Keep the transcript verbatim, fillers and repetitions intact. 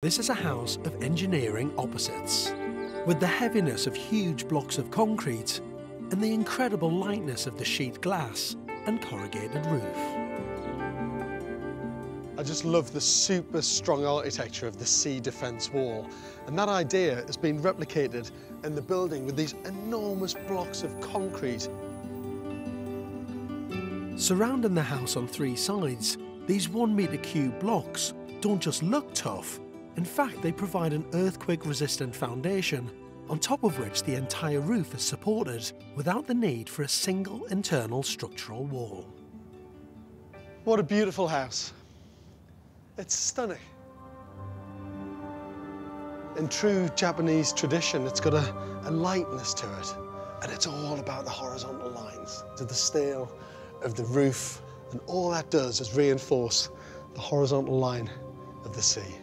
This is a house of engineering opposites. With the heaviness of huge blocks of concrete and the incredible lightness of the sheet glass and corrugated roof. I just love the super strong architecture of the sea defence wall, and that idea has been replicated in the building with these enormous blocks of concrete. Surrounding the house on three sides, these one metre cube blocks don't just look tough. In fact, they provide an earthquake-resistant foundation, on top of which the entire roof is supported without the need for a single internal structural wall. What a beautiful house. It's stunning. In true Japanese tradition, it's got a, a lightness to it, and it's all about the horizontal lines, to the steel of the roof, and all that does is reinforce the horizontal line of the sea.